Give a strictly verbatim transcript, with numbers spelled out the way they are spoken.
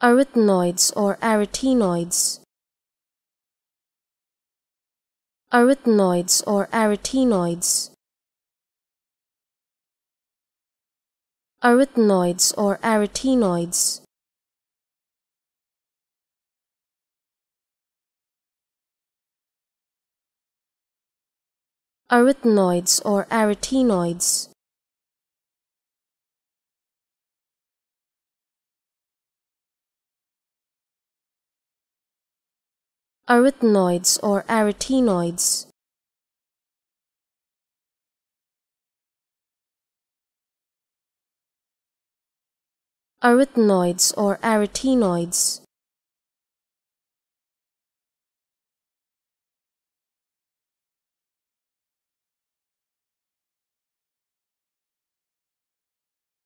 Arytenoids or arytenoids. Arytenoids or arytenoids. Arytenoids or arytenoids. Arytenoids or arytenoids. Arytenoids or arytenoids. Arytenoids or arytenoids.